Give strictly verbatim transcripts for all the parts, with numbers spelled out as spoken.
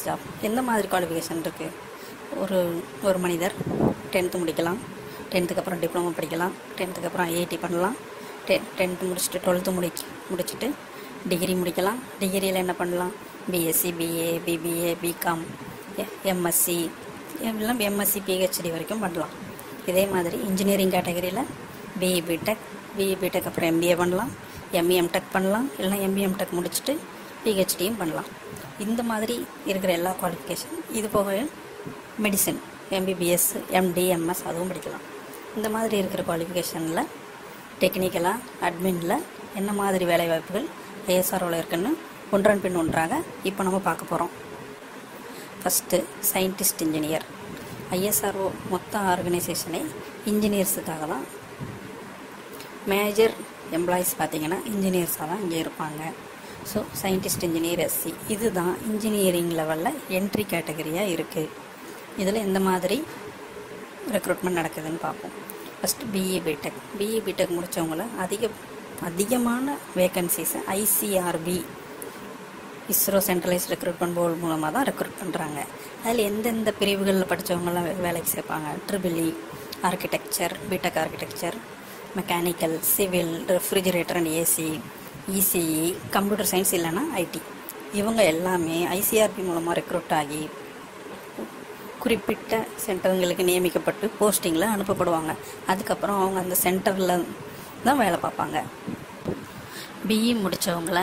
Staff எந்த மாதிரி qualification இருக்குது? ஒரு ஒரு மனிதர் டென்த்து முடிக்கலாம், டென்த்துக்கு அப்புறம் டிப்ளமோ படிக்கலாம், டென்த்துக்கு அப்புறம் ஐஐடி பண்ணலாம், டெ டென்த்து முடிச்சுட்டு டுவெல்த்து முடி முடிச்சுட்டு டிகிரி முடிக்கலாம். டிகிரியில் என்ன பண்ணலாம்? BSc, BA, BBA, BCom, MSc, எல்லாம் எம்எஸ்சி பிஹெச்டி வரைக்கும் பண்ணலாம். இதே மாதிரி இன்ஜினியரிங் கேட்டகரியில் பிஇ பிடெக், பிஇ பிடெக் அப்புறம் எம்பிஏ பண்ணலாம், எம்இ எம்டெக் பண்ணலாம், இல்லைனா எம்இ எம்டெக் முடிச்சுட்டு பிஹெச்டியும் பண்ணலாம். இந்த மாதிரி இருக்கிற எல்லா குவாலிஃபிகேஷன். இது போக மெடிசன், எம்பிபிஎஸ், எம்டி, எம்எஸ் அதுவும் படிக்கலாம். இந்த மாதிரி இருக்கிற குவாலிஃபிகேஷனில் டெக்னிக்கலாக அட்மினில் என்ன மாதிரி வேலைவாய்ப்புகள் ஐஎஸ்ஆர்ஓவில் இருக்குன்னு ஒன்றன் பின் ஒன்றாக இப்போ நம்ம பார்க்க போகிறோம். First scientist engineer. ஐஎஸ்ஆர்ஓ மொத்த ஆர்கனைசேஷனை இன்ஜினியர்ஸுக்காக தான். மேஜர் எம்ப்ளாயிஸ் பார்த்திங்கன்னா இன்ஜினியர்ஸாக தான் இங்கே இருப்பாங்க. ஸோ சயின்டிஸ்ட் இன்ஜினியர் எஸ்சி இது தான் இன்ஜினியரிங் லெவலில் என்ட்ரி கேட்டகரியாக இருக்குது. இதில் எந்த மாதிரி ரெக்ரூட்மெண்ட் நடக்குதுன்னு பார்ப்போம். First BE BTech BE BTech முடித்தவங்கள அதிக அதிகமான வேக்கன்சிஸை ICRB ISRO centralise recruitment board மூலமாக தான் ரெக்ரூட் பண்ணுறாங்க. அதில் எந்தெந்த பிரிவுகளில் படித்தவங்களாம் வேலைக்கு சேர்ப்பாங்க? ட்ரிபிளி, architecture, BTech architecture, mechanical, civil, refrigerator and AC, ECE, computer science இல்லைன்னா ஐடி. இவங்க எல்லாமே ஐசிஆர்பி மூலமாக ரெக்ரூட் ஆகி குறிப்பிட்ட சென்டருங்களுக்கு நியமிக்கப்பட்டு போஸ்டிங்கில் அனுப்பப்படுவாங்க. அதுக்கப்புறம் அவங்க அந்த சென்டரில் தான் வேலை பார்ப்பாங்க. பிஇ முடித்தவங்கள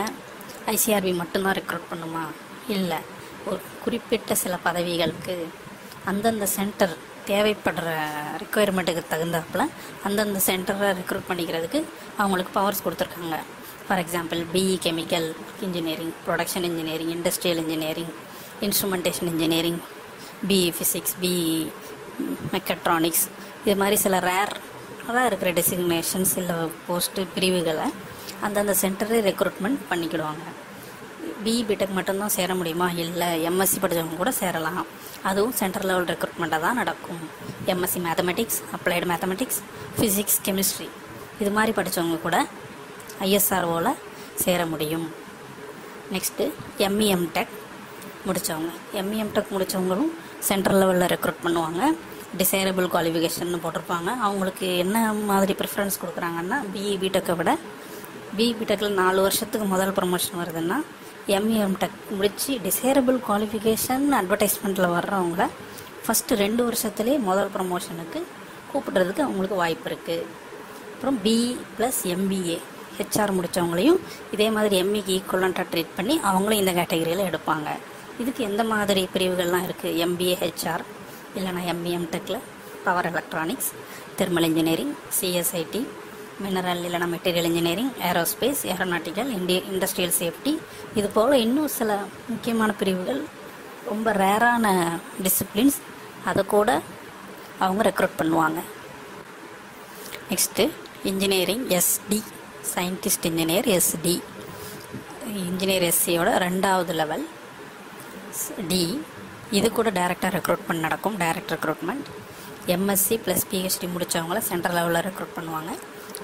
ஐசிஆர்பி மட்டும்தான் ரெக்ரூட் பண்ணுமா? இல்லை, ஒரு குறிப்பிட்ட சில பதவிகளுக்கு அந்தந்த சென்டர் தேவைப்படுற ரெக்குயர்மெண்ட்டுக்கு தகுந்தாப்பில் அந்தந்த சென்டரை ரெக்ரூட் பண்ணிக்கிறதுக்கு அவங்களுக்கு பவர்ஸ் கொடுத்துருக்காங்க. For example BE chemical engineering, production engineering, industrial engineering, instrumentation engineering, BE physics, BE mechatronics, இது மாதிரி சில ரேர் அதாக இருக்கிற டெசிக்னேஷன்ஸ் இல்லை போஸ்ட்டு பிரிவுகளை அந்தந்த சென்டரே ரெக்ரூட்மெண்ட் பண்ணிக்கிடுவாங்க. பிஇ பிடெக் மட்டும்தான் சேர முடியுமா? இல்லை, எம்எஸ்சி படித்தவங்க கூட சேரலாம். அதுவும் சென்டர் லெவல் ரெக்ரூட்மெண்ட்டாக தான் நடக்கும். MSc mathematics, applied mathematics, physics, chemistry இது மாதிரி படித்தவங்க கூட ஐஎஸ்ஆர்ஓவில் சேர முடியும். நெக்ஸ்ட்டு எம்இ எம்டெக் முடித்தவங்க எம்இ எம்டெக் முடித்தவங்களும் சென்ட்ரல் லெவலில் ரெக்ரூட் பண்ணுவாங்க. டிசைரபிள் குவாலிஃபிகேஷன் போட்டிருப்பாங்க. அவங்களுக்கு என்ன மாதிரி ப்ரிஃபரன்ஸ் கொடுக்குறாங்கன்னா, பிஇ பிடெக்கை விட பிஇ பிடெக்கில் நாலு வருஷத்துக்கு முதல் ப்ரமோஷன் வருதுன்னா எம்இ எம்டெக் முடித்து டிசைரபிள் குவாலிஃபிகேஷன் அட்வர்டைஸ்மெண்ட்டில் வர்றவங்கள ஃபஸ்ட்டு ரெண்டு வருஷத்துலேயே முதல் ப்ரமோஷனுக்கு கூப்பிடுறதுக்கு அவங்களுக்கு வாய்ப்பு இருக்குது. அப்புறம் பிஇ ப்ளஸ் எம்பிஏ ஹெச்ஆர் முடித்தவங்களையும் இதே மாதிரி எம்இக்கு ஈக்குவலண்ட்டாக ட்ரீட் பண்ணி அவங்களும் இந்த கேட்டகரியில் எடுப்பாங்க. இதுக்கு எந்த மாதிரி பிரிவுகள்லாம் இருக்குது? எம்பிஏ ஹெச்ஆர் இல்லைனா எம்இஎம் டெக்கில் power electronics, thermal engineering, CSIT, mineral இல்லைனா மெட்டீரியல் இன்ஜினியரிங், ஏரோஸ்பேஸ், ஏரோநாட்டிக்கல், இண்டி இண்டஸ்ட்ரியல் சேஃப்டி இது போல் இன்னும் சில முக்கியமான பிரிவுகள், ரொம்ப ரேரான டிசிப்ளின்ஸ், அதை கூட அவங்க ரெக்ரூட் பண்ணுவாங்க. Next engineering SD, scientist engineer SD. Engineer எஸ்சியோட ரெண்டாவது லெவல் டி. இது கூட டைரக்டாக ரெக்ரூட்மெண்ட் நடக்கும், direct recruitment. MSc plus PhD முடித்தவங்கள சென்ட்ரல் லெவலில் ரெக்ரூட் பண்ணுவாங்க.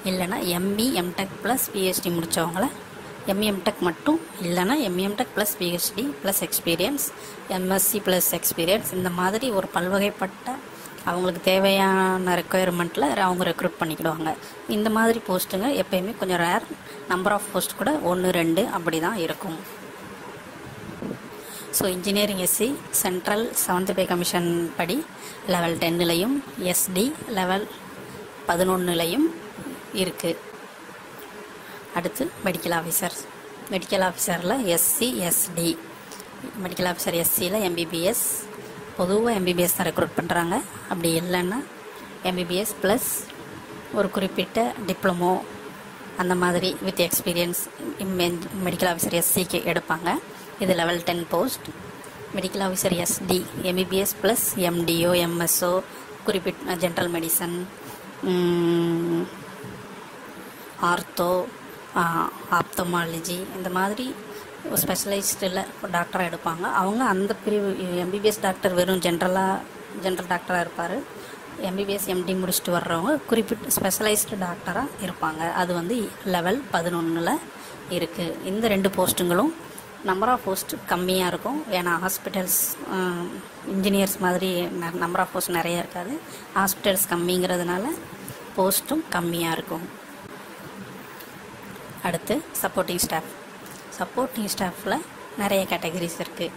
இல்லைனா எம்இ எம்டெக் ப்ளஸ் பிஹெச்டி முடித்தவங்கள எம்இ எம்டெக் மட்டும் இல்லைனா ME MTech plus PhD plus experience, MSc plus experience இந்த மாதிரி ஒரு பல்வகைப்பட்ட அவங்களுக்கு தேவையான ரெக்குயர்மெண்ட்டில் அவங்க ரெக்ரூட் பண்ணிக்கிடுவாங்க. இந்த மாதிரி போஸ்ட்டுங்க எப்போயுமே கொஞ்சம் ரேர். நம்பர் ஆஃப் போஸ்ட் கூட ஒன்று ரெண்டு அப்படி தான் இருக்கும். So engineering SC central seventh pay commission படி லெவல் டென்னிலையும் எஸ்டி லெவல் பதினொன்றுலையும் இருக்குது. அடுத்து மெடிக்கல் ஆஃபீஸர். மெடிக்கல் ஆஃபீஸரில் எஸ்சி எஸ்டி. மெடிக்கல் ஆஃபீஸர் எஸ்சியில் எம்பிபிஎஸ், பொதுவாக எம்பிபிஎஸ் தான் ரெக்ரூட் பண்ணுறாங்க. அப்படி இல்லைன்னா எம்பிபிஎஸ் ப்ளஸ் ஒரு குறிப்பிட்ட டிப்ளமோ அந்த மாதிரி வித் எக்ஸ்பீரியன்ஸ் மெடிக்கல் ஆஃபீஸர் எஸ்சிக்கு எடுப்பாங்க. இது level ten post. Medical officer ST MBBS plus எம்டிஓ, எம்எஸ்ஓ, குறிப்பிட்ட ஜென்ரல் மெடிசன், ஆர்த்தோ, ஆப்தமாலஜி இந்த மாதிரி ஸ்பெஷலைஸ்டில் டாக்டராக எடுப்பாங்க. அவங்க அந்த பிரிவு. எம்பிபிஎஸ் டாக்டர் வெறும் ஜென்ரலாக ஜென்ரல் டாக்டராக இருப்பார். எம்பிபிஎஸ் எம்டி முடிச்சுட்டு வர்றவங்க குறிப்பிட்ட ஸ்பெஷலைஸ்டு டாக்டராக இருப்பாங்க. அது வந்து லெவல் பதினொன்றில் இருக்குது. இந்த ரெண்டு போஸ்ட்டுங்களும் நம்பர் ஆஃப் போஸ்ட் கம்மியாக இருக்கும். ஏன்னா ஹாஸ்பிட்டல்ஸ் இன்ஜினியர்ஸ் மாதிரி நம்பர் ஆஃப் போஸ்ட் நிறையா இருக்காது. ஹாஸ்பிட்டல்ஸ் கம்மிங்கிறதுனால போஸ்ட்டும் கம்மியாக இருக்கும். அடுத்து சப்போர்ட்டிங் ஸ்டாஃப். சப்போர்ட்டிங் ஸ்டாஃபில் நிறைய கேட்டகரிஸ் இருக்குது.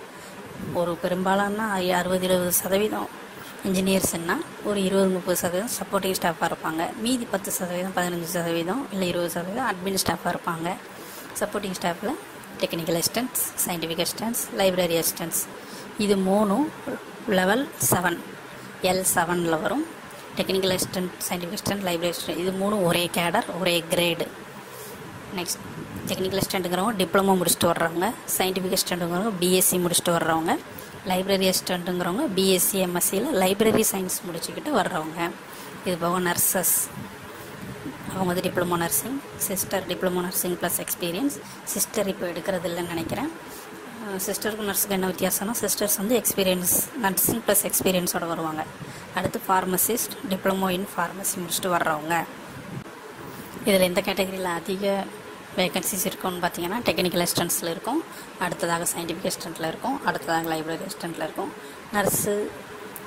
ஒரு பெரும்பாலான அறுபது இருபது சதவீதம் இன்ஜினியர்ஸ்ன்னா ஒரு இருபது முப்பது சதவீதம் சப்போர்ட்டிங் ஸ்டாஃபாக இருப்பாங்க. மீதி பத்து சதவீதம் பதினஞ்சு சதவீதம் இல்லை இருபது சதவீதம் அட்மின் ஸ்டாஃபாக இருப்பாங்க. சப்போர்ட்டிங் ஸ்டாஃபில் technical assistance, scientific assistance, library assistance, இது மூணும் லெவல் செவன் எல் செவனில் வரும். Technical assistant, scientific assistant, library assistant, இது மூணும் ஒரே கேடர், ஒரே கிரேடு. நெக்ஸ்ட் டெக்னிக்கல் அசிஸ்டண்ட்டுங்கிறவங்க டிப்ளமோ முடிச்சுட்டு வர்றவங்க, சயின்டிஃபிக் அசிஸ்டண்ட்டுங்கிறவங்க பிஎஸ்சி முடிச்சுட்டு வர்றவங்க, லைப்ரரி அசிஸ்டண்ட்டுங்கிறவங்க பிஎஸ்சி எம்எஸ்சியில் லைப்ரரி சயின்ஸ் முடிச்சுக்கிட்டு வர்றவங்க. இது போக நர்சஸ், அவங்க வந்து diploma nursing, sister diploma nursing plus experience. Sister இப்போ எடுக்கிறது இல்லைன்னு நினைக்கிறேன். சிஸ்டருக்கும் நர்ஸுக்கு என்ன வித்தியாசம்னா சிஸ்டர்ஸ் வந்து எக்ஸ்பீரியன்ஸ் நர்சிங் ப்ளஸ் எக்ஸ்பீரியன்ஸோடு வருவாங்க. அடுத்து ஃபார்மசிஸ்ட், டிப்ளமோ இன் ஃபார்மசி முடிச்சுட்டு வர்றவங்க. இதில் எந்த கேட்டகரியில் அதிக வேகன்சிஸ் இருக்கும்னு பார்த்தீங்கன்னா டெக்னிக்கல் அசிஸ்டன்ஸில் இருக்கும், அடுத்ததாக சயின்டிஃபிக் அசிஸ்டண்ட்டில் இருக்கும், அடுத்ததாக லைப்ரரி அசிஸ்டண்ட்டில் இருக்கும். நர்ஸு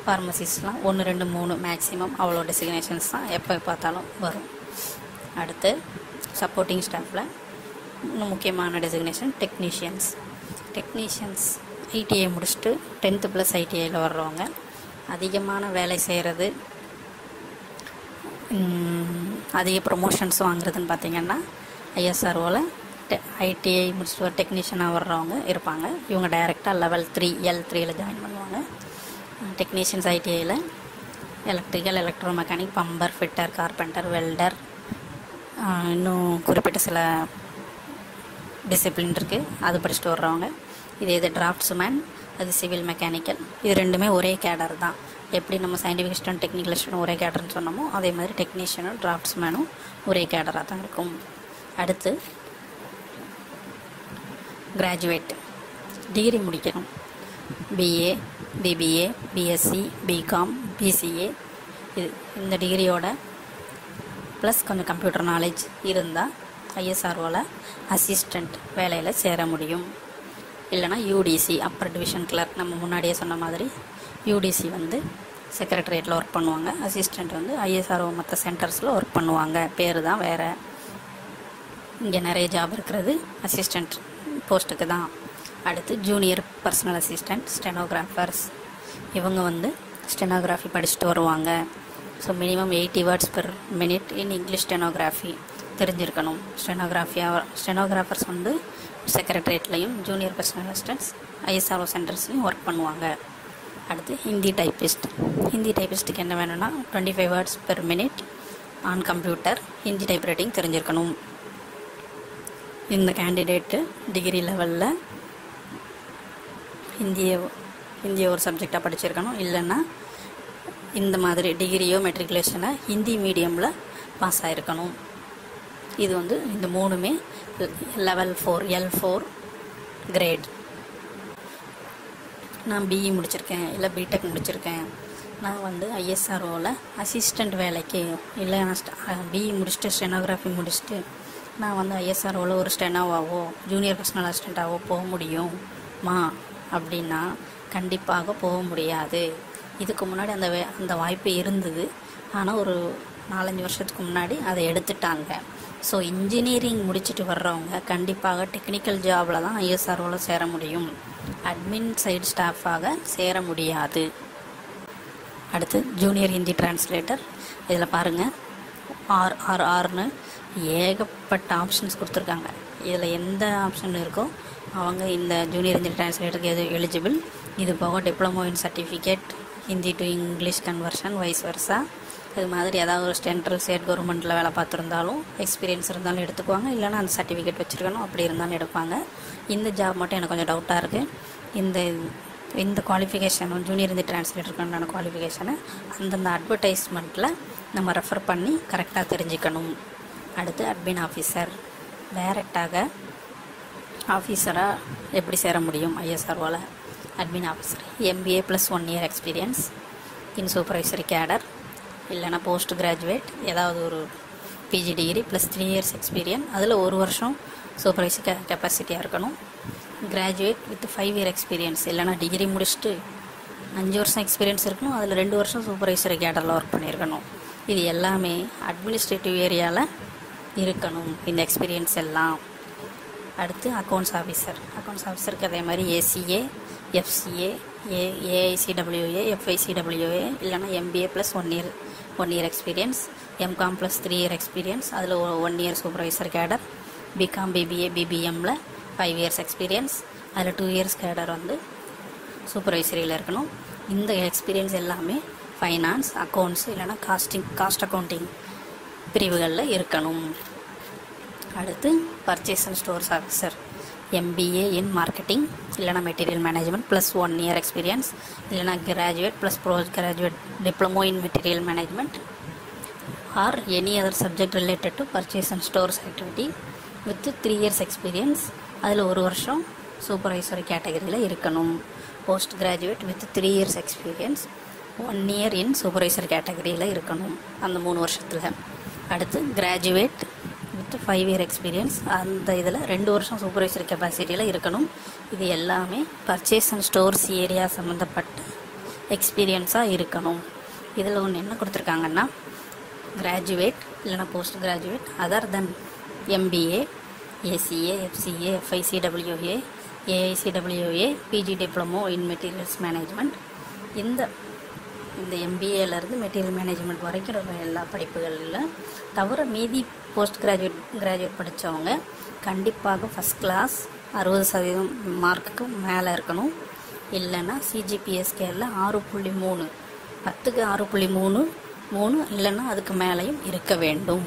ஃபார்மசிஸ்ட்லாம் ஒன்று ரெண்டு மூணு மேக்ஸிமம் அவ்வளோ டெசிக்னேஷன்ஸ் தான் எப்போ பார்த்தாலும் வரும். அடுத்து சப்போர்ட்டிங் ஸ்டாஃபில் இன்னும் முக்கியமான டெசிக்னேஷன் டெக்னீஷியன்ஸ். டெக்னீஷியன்ஸ் ஐடிஐ முடிச்சுட்டு டென்த்து ப்ளஸ் ஐடிஐயில் வர்றவங்க, அதிகமான வேலை செய்கிறது, அதிக ப்ரொமோஷன்ஸ் வாங்குறதுன்னு பார்த்திங்கன்னா ஐஎஸ்ஆர்ஓவில் டெ ஐடிஐ முடிச்சுட்டு ஒரு டெக்னீஷியனாக வர்றவங்க இருப்பாங்க. இவங்க டைரெக்டாக லெவல் த்ரீ எல் த்ரீயில் ஜாயின் பண்ணுவாங்க. டெக்னீஷியன்ஸ் ஐடிஐயில் electrical, electro mechanic, plumber fitter, carpenter, welder, இன்னும் குறிப்பிட்ட சில டிசிப்ளின் இருக்குது, அது படிச்சுட்டு வர்றவங்க. இது இது டிராஃப்ட்ஸ்மேன், அது சிவில் மெக்கானிக்கல், இது ரெண்டுமே ஒரே கேடர் தான். எப்படி நம்ம சயின்டிஃபிக் அசிஸ்டன்ட் டெக்னிக்கல் அசிஸ்டன்ட் ஒரே கேடர்னு சொன்னோமோ அதே மாதிரி டெக்னீஷியனும் டிராஃப்ட்ஸ்மேனும் ஒரே கேடராக தான் இருக்கும். அடுத்து கிராஜுவேட், டிகிரி முடிக்கணும், BA, BBA, BSc, BCom, BCA, இது இந்த டிகிரியோட ப்ளஸ் கொஞ்சம் கம்ப்யூட்டர் நாலேஜ் இருந்தால் ஐஎஸ்ஆர்ஓவில் அசிஸ்டண்ட் வேலையில் சேர முடியும். இல்லைனா யூடிசி அப்பர் டிவிஷன் கிளர்க், நம்ம முன்னாடியே சொன்ன மாதிரி யூடிசி வந்து செக்ரட்டரியேட்டில் ஒர்க் பண்ணுவாங்க, அசிஸ்டண்ட் வந்து ஐஎஸ்ஆர்ஓ மற்ற சென்டர்ஸில் ஒர்க் பண்ணுவாங்க, பேர் தான் வேறு. இங்கே நிறைய ஜாப் இருக்கிறது அசிஸ்டண்ட் போஸ்ட்டுக்கு தான். அடுத்து ஜூனியர் பர்சனல் அசிஸ்டண்ட், ஸ்டெனோகிராஃபர்ஸ், இவங்க வந்து ஸ்டெனோகிராஃபி படிச்சுட்டு வருவாங்க. So minimum eighty words per minute in English stenography தெரிஞ்சிருக்கணும். ஸ்டெனோகிராஃபியாக ஸ்டெனோகிராஃபர்ஸ் வந்து செக்ரட்டரியேட்லையும் ஜூனியர் பர்சனல் அசிஸ்டன்ட்ஸ் ஐஎஸ்ஆர்ஓ சென்டர்ஸ்லையும் ஒர்க் பண்ணுவாங்க. அடுத்து ஹிந்தி டைப்பிஸ்ட். ஹிந்தி டைப்பிஸ்ட்டுக்கு என்ன வேணும்னா twenty five words per minute on computer Hindi typewriting தெரிஞ்சிருக்கணும். இந்த கேண்டிடேட்டு டிகிரி லெவலில் ஹிந்தியை ஹிந்தியை ஒரு சப்ஜெக்டாக படிச்சிருக்கணும். இல்லைன்னா இந்த மாதிரி டிகிரியோ மெட்ரிகுலேஷனை ஹிந்தி மீடியமில் பாஸ் ஆகிருக்கணும். இது வந்து இந்த மூணுமே level four L four grade. நான் பிஇ முடிச்சிருக்கேன் இல்லை பிடெக் முடிச்சிருக்கேன், நான் வந்து ஐஎஸ்ஆர்ஓவில் அசிஸ்டண்ட் வேலைக்கு இல்லை நான் பிஇ முடிச்சுட்டு ஸ்டெனோகிராஃபி முடிச்சுட்டு நான் வந்து ஐஎஸ்ஆர்ஓவில் ஒரு ஸ்டெனோவாவோ ஜூனியர் பர்சனல் அசிஸ்டண்ட்டாவோ போக முடியுமா அப்படின்னா கண்டிப்பாக போக முடியாது. இதுக்கு முன்னாடி அந்த வே அந்த வாய்ப்பு இருந்தது, ஆனால் ஒரு நாலஞ்சு வருஷத்துக்கு முன்னாடி அதை எடுத்துட்டாங்க. ஸோ இன்ஜினியரிங் முடிச்சுட்டு வர்றவங்க கண்டிப்பாக டெக்னிக்கல் ஜாபில் தான் ஐஎஸ்ஆர்ஓவில் சேர முடியும், அட்மின் சைடு ஸ்டாஃபாக சேர முடியாது. அடுத்து ஜூனியர் ஹிந்தி டிரான்ஸ்லேட்டர். இதில் பாருங்கள் ஆர்ஆர்ஆர்னு ஏகப்பட்ட ஆப்ஷன்ஸ் கொடுத்துருக்காங்க. இதில் எந்த ஆப்ஷன் இருக்கோ அவங்க இந்த ஜூனியர் ஹிந்தி டிரான்ஸ்லேட்டருக்கு எது எலிஜிபிள். இது போக diploma in certificate Hindi to English conversion vice versa, இது மாதிரி ஏதாவது ஒரு சென்ட்ரல் ஸ்டேட் கவர்மெண்ட்டில் வேலை பார்த்துருந்தாலும் எக்ஸ்பீரியன்ஸ் இருந்தாலும் எடுத்துக்குவாங்க, இல்லைனா அந்த சர்டிஃபிகேட் வச்சுருக்கணும் அப்படி இருந்தாலும் எடுப்பாங்க. இந்த ஜாப் மட்டும் எனக்கு கொஞ்சம் டவுட்டாக இருக்குது. இந்த இந்த குவாலிஃபிகேஷன் ஜூனியர் ஹிந்தி டிரான்ஸ்லேட்டருக்கான குவாலிஃபிகேஷனை அந்தந்த அட்வர்டைஸ்மெண்ட்டில் நம்ம ரெஃபர் பண்ணி கரெக்டாக தெரிஞ்சுக்கணும். அடுத்து அட்மின் ஆஃபீஸர். டைரெக்டாக ஆஃபீஸராக எப்படி சேர முடியும் ஐஎஸ்ஆர்ஓவில்? Admin officer MBA plus one year experience in supervisory cadre, இல்லைனா போஸ்ட் கிராஜுவேட் ஏதாவது ஒரு PG degree plus three years experience, அதில் ஒரு வருஷம் சூப்பர்வைசரி கெப்பாசிட்டியாக இருக்கணும். Graduate with five year experience. இல்லைனா டிகிரி முடிச்சுட்டு அஞ்சு வருஷம் எக்ஸ்பீரியன்ஸ் இருக்கணும், அதில் ரெண்டு வருஷம் சூப்பர்வைசர் கேடரில் ஒர்க் பண்ணியிருக்கணும். இது எல்லாமே அட்மினிஸ்ட்ரேட்டிவ் ஏரியாவில் இருக்கணும் இந்த எக்ஸ்பீரியன்ஸ் எல்லாம். அடுத்து அக்கௌண்ட்ஸ் ஆஃபீஸர். அக்கௌண்ட்ஸ் ஆஃபீஸருக்கு அதே மாதிரி ஏசிஏ, எஃப்சிஏ, ஏ ஏஐசிடபிள்யூஏ, எஃப்ஐசிடபிள்யூஏ, இல்லைனா MBA plus one year one year experience, MCom plus three year experience, அதில் one year supervisor cadre, BCom BBA பிபிஎம்மில் ஃபைவ் இயர்ஸ் எக்ஸ்பீரியன்ஸ், அதில் டூ இயர்ஸ் கேடர் வந்து சூப்பர்வைசரியில் இருக்கணும். இந்த எக்ஸ்பீரியன்ஸ் எல்லாமே ஃபைனான்ஸ், அக்கௌண்ட்ஸ், இல்லைனா காஸ்டிங் காஸ்ட் அக்கௌண்டிங் பிரிவுகளில் இருக்கணும். அடுத்து purchase and stores officer, MBA in marketing, இல்லைனா material management plus one year experience, இல்லைனா graduate plus post graduate diploma in material management or any other subject related to purchase and stores activity with three years experience, அதில் ஒரு வருஷம் supervisor கேட்டகரியில் இருக்கணும். Post graduate with three years experience, one year in supervisor கேட்டகரியில் இருக்கணும் அந்த மூணு வருஷத்தில். அடுத்து graduate with five year experience, அந்த இதில் ரெண்டு வருஷம் சூப்பர்வைசர் கெப்பாசிட்டியில் இருக்கணும். இது எல்லாமே பர்ச்சேஸ் அண்ட் ஸ்டோர்ஸ் ஏரியா சம்மந்தப்பட்ட எக்ஸ்பீரியன்ஸாக இருக்கணும். இதில் ஒன்று என்ன கொடுத்துருக்காங்கன்னா, கிராஜுவேட் இல்லைனா post graduate other than MBA, ACA, FCA, FICWA, AICWA, PG diploma in materials management, இந்த இந்த எம்பிஏலேருந்து மெட்டீரியல் மேனேஜ்மெண்ட் வரைக்கும் எல்லா படிப்புகளில் தவிர மீதி போஸ்ட் கிராஜுவேட் கிராஜுவேட் படித்தவங்க கண்டிப்பாக ஃபஸ்ட் கிளாஸ் அறுபது சதவீதம் மார்க்குக்கு மேலே இருக்கணும். இல்லைன்னா சிஜிபிஎஸ்கேல ஆறு புள்ளி மூணு பத்துக்கு ஆறு புள்ளி மூணு மூணு இல்லைன்னா அதுக்கு மேலேயும் இருக்க வேண்டும்.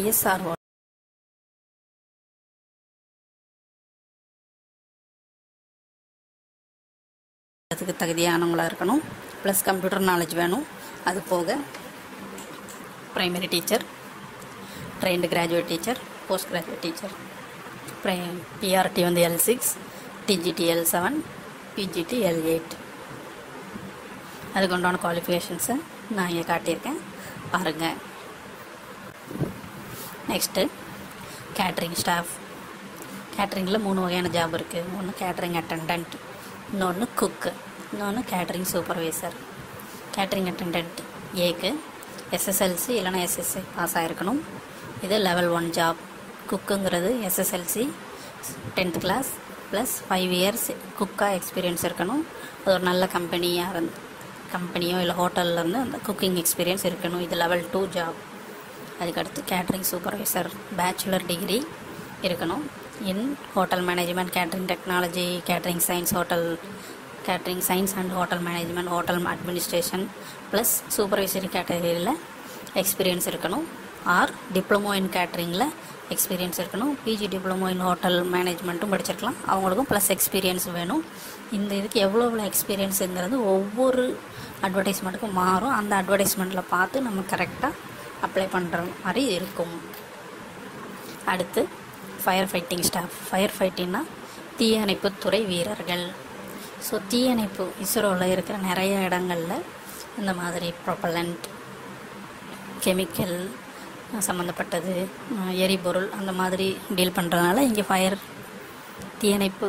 ஐஎஸ்ஆர்ஓ அதுக்கு தகுதியானவங்களாக இருக்கணும். ப்ளஸ் கம்ப்யூட்டர் நாலேஜ் வேணும். அது போக primary teacher, trained graduate teacher, post graduate teacher, ப்ரை பிஆர்டி வந்து L six, TGT L seven, PGT L eight, அதுக்கு உண்டான குவாலிஃபிகேஷன்ஸை நான் இங்கே காட்டியிருக்கேன் பாருங்கள். Next catering staff. கேட்ரிங்கில் மூணு வகையான ஜாப் இருக்குது. ஒன்று கேட்ரிங் அட்டெண்டன்ட், இன்னொன்று குக்கு, இன்னொன்று கேட்ரிங் சூப்பர்வைசர். கேட்ரிங் அட்டெண்டன்ட் ஏக்கு எஸ்எஸ்எல்சி இல்லைனா எஸ்எஸ்சி பாஸ் ஆகிருக்கணும். இது லெவல் ஒன் ஜாப். குக்குங்கிறது SSLC tenth class plus five years குக்காக எக்ஸ்பீரியன்ஸ் இருக்கணும். அது ஒரு நல்ல கம்பெனியாக இருந்து கம்பெனியோ இல்லை ஹோட்டல்லேருந்து அந்த குக்கிங் எக்ஸ்பீரியன்ஸ் இருக்கணும். இது லெவல் டூ ஜாப். அதுக்கடுத்து கேட்ரிங் சூப்பர்வைசர் பேச்சுலர் டிகிரி இருக்கணும் in hotel management, catering technology, catering science, hotel catering science and hotel management, hotel administration plus supervisory கேட்டகரியில் எக்ஸ்பீரியன்ஸ் இருக்கணும். ஆர் டிப்ளமோ இன் கேட்ரிங்கில் எக்ஸ்பீரியன்ஸ் இருக்கணும். PG diploma in hotel மேனேஜ்மெண்ட்டும் படிச்சிருக்கலாம், அவங்களுக்கும் plus experience வேணும். இந்த இதுக்கு எவ்வளோ எவ்வளோ எக்ஸ்பீரியன்ஸுங்கிறது ஒவ்வொரு அட்வர்டைஸ்மெண்ட்டுக்கும் மாறும். அந்த அட்வர்டைஸ்மெண்ட்டில் பார்த்து நம்ம கரெக்டாக அப்ளை பண்ணுற மாதிரி இருக்கும். அடுத்து ஃபயர் ஃபைட்டிங் ஸ்டாஃப். ஃபயர் ஃபைட்டிங்னா தீயணைப்புத்துறை வீரர்கள். ஸோ தீயணைப்பு இஸ்ரோவில் இருக்கிற நிறைய இடங்களில் இந்த மாதிரி ப்ரொப்பலண்ட், கெமிக்கல் சம்மந்தப்பட்டது, எரிபொருள் அந்த மாதிரி டீல் பண்ணுறதுனால இங்கே ஃபயர் தீயணைப்பு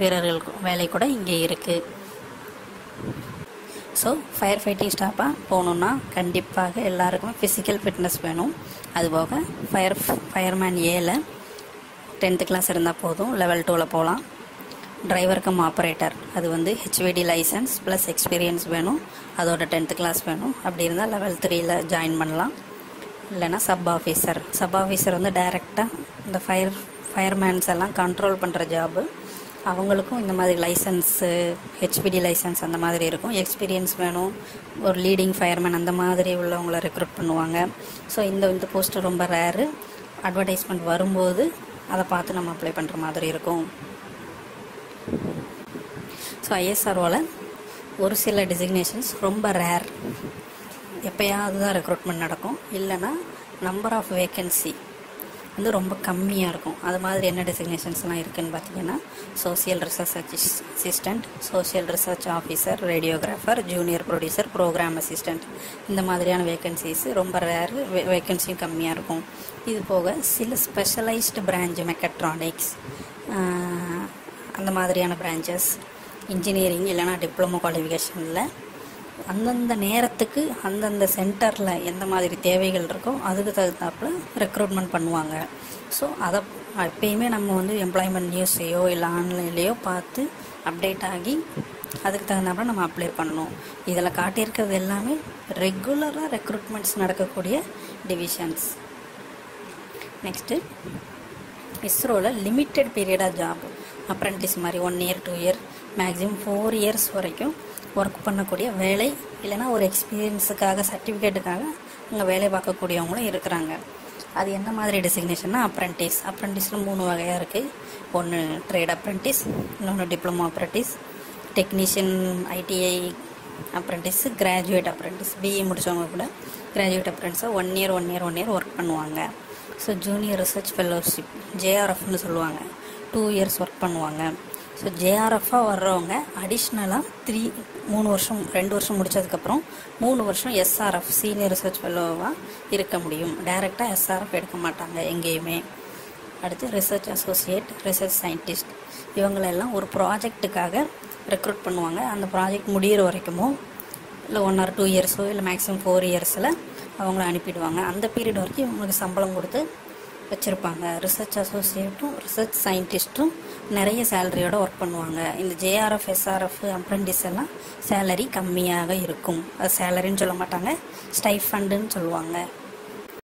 வீரர்கள் வேலை கூட இங்கே இருக்குது. ஸோ ஃபயர் ஃபைட்டிங் ஸ்டாஃபாக போகணுன்னா கண்டிப்பாக எல்லாருக்குமே ஃபிசிக்கல் ஃபிட்னஸ் வேணும். அதுபோக ஃபயர் ஃபயர்மேன் ஏல டென்த்து கிளாஸ் இருந்தால் போதும், லெவல் டூவில் போகலாம். டிரைவர் கம் ஆப்ரேட்டர் அது வந்து ஹெச்விடி லைசன்ஸ் ப்ளஸ் எக்ஸ்பீரியன்ஸ் வேணும், அதோட டென்த்து கிளாஸ் வேணும். அப்படி இருந்தால் லெவல் த்ரீயில் ஜாயின் பண்ணலாம். இல்லைனா சப் ஆஃபீஸர். சப் ஆஃபீஸர் வந்து டைரெக்டாக இந்த ஃபயர் ஃபயர்மேன்ஸ் எல்லாம் கண்ட்ரோல் பண்ணுற ஜாபு. அவங்களுக்கும் இந்த மாதிரி லைசன்ஸு, ஹெச்விடி லைசன்ஸ் அந்த மாதிரி இருக்கும். எக்ஸ்பீரியன்ஸ் வேணும். ஒரு லீடிங் ஃபயர்மேன் அந்த மாதிரி உள்ளவங்களை ரெக்ரூட் பண்ணுவாங்க. ஸோ இந்த இந்த போஸ்ட்டு ரொம்ப ரேரு. அட்வர்டைஸ்மெண்ட் வரும்போது அதை பார்த்து நம்ம அப்ளை பண்ணுற மாதிரி இருக்கும். ஸோ ஐஎஸ்ஆர்ஓவில் ஒரு சில டிசிக்னேஷன்ஸ் ரொம்ப ரேர், எப்போயாவது தான் ரெக்ரூட்மெண்ட் நடக்கும். இல்லைனா நம்பர் ஆஃப் வேக்கன்சி வந்து ரொம்ப கம்மியாக இருக்கும். அது மாதிரி என்ன டிசிக்னேஷன்ஸ்லாம் இருக்குதுன்னு பார்த்தீங்கன்னா, social research assistant, social research officer, radiographer, junior producer, program assistant, இந்த மாதிரியான வேக்கன்சிஸ் ரொம்ப ரேர், வேக்கன்சியும் கம்மியாக இருக்கும். இது போக சில ஸ்பெஷலைஸ்டு பிரான்ச் மெக்கட்ரானிக்ஸ், அந்த மாதிரியான பிரான்ச்சஸ் இன்ஜினியரிங் இல்லைனா டிப்ளமோ குவாலிஃபிகேஷனில் அந்தந்த நேரத்துக்கு அந்தந்த சென்டரில் எந்த மாதிரி தேவைகள் இருக்கோ அதுக்கு தகுந்தாப்புல ரெக்ரூட்மெண்ட் பண்ணுவாங்க. ஸோ அதை எப்பயுமே நம்ம வந்து எம்ப்ளாய்மெண்ட் நியூஸையோ இல்லை ஆன்லைன்லேயோ பார்த்து அப்டேட் ஆகி அதுக்கு தகுந்தாப்புல நம்ம அப்ளை பண்ணணும். இதில் காட்டியிருக்கிறது எல்லாமே ரெகுலராக ரெக்ரூட்மெண்ட்ஸ் நடக்கக்கூடிய டிவிஷன்ஸ். நெக்ஸ்ட்டு, இஸ்ரோவில் லிமிட்டெட் பீரியடாக ஜாப் அப்ரெண்டிஸ் மாதிரி one year two year maximum four years வரைக்கும் ஒர்க் பண்ணக்கூடிய வேலை இல்லைனா ஒரு எக்ஸ்பீரியன்ஸுக்காக சர்டிஃபிகேட்டுக்காக அங்கே வேலை பார்க்கக்கூடியவங்களும் இருக்கிறாங்க. அது என்ன மாதிரி டெசிக்னேஷன்னா அப்ரெண்டிஸ். அப்ரெண்டிஸில் மூணு வகையாக இருக்குது. ஒன்று ட்ரேட் அப்ரெண்டிஸ், இன்னொன்று diploma apprentice, technician ITI apprentice, graduate apprentice. BA முடித்தவங்க கூட கிராஜுவேட் அப்ரெண்டிஸாக one year one year one year work பண்ணுவாங்க. ஸோ ஜூனியர் ரிசர்ச் ஃபெல்லோஷிப் ஜேஆர்எஃப்னு சொல்லுவாங்க, டூ இயர்ஸ் ஒர்க் பண்ணுவாங்க. ஸோ ஜேஆர்எஃபாக வர்றவங்க அடிஷ்னலாக த்ரீ மூணு வருஷம் ரெண்டு வருஷம் முடித்ததுக்கப்புறம் மூணு வருஷம் எஸ்ஆர்எஃப் சீனியர் ரிசர்ச் ஃபெல்லோவாக இருக்க முடியும். டைரெக்டாக எஸ்ஆர்எஃப் எடுக்க மாட்டாங்க எங்கேயுமே. அடுத்து ரிசர்ச் அசோசியேட், ரிசர்ச் சயின்டிஸ்ட், இவங்களெல்லாம் ஒரு ப்ராஜெக்ட்டுக்காக ரெக்ரூட் பண்ணுவாங்க. அந்த ப்ராஜெக்ட் முடிகிற வரைக்குமோ இல்லை ஒன் ஆர் டூ இயர்ஸோ இல்லை மேக்ஸிமம் ஃபோர் இயர்ஸில் அவங்கள அனுப்பிடுவாங்க. அந்த பீரியட் வரைக்கும் இவங்களுக்கு சம்பளம் கொடுத்து வச்சுருப்பாங்க. ரிசர்ச் அசோசியேட்டும் ரிசர்ச் சயின்டிஸ்ட்டும் நிறைய சேலரியோடு ஒர்க் பண்ணுவாங்க. இந்த ஜேஆர்எஃப் எஸ்ஆர்எஃப் அப்ரெண்டிஸ் எல்லாம் சேலரி கம்மியாக இருக்கும். அது சேலரின்னு சொல்ல மாட்டாங்க, ஸ்டைஃபண்டுன்னு சொல்லுவாங்க.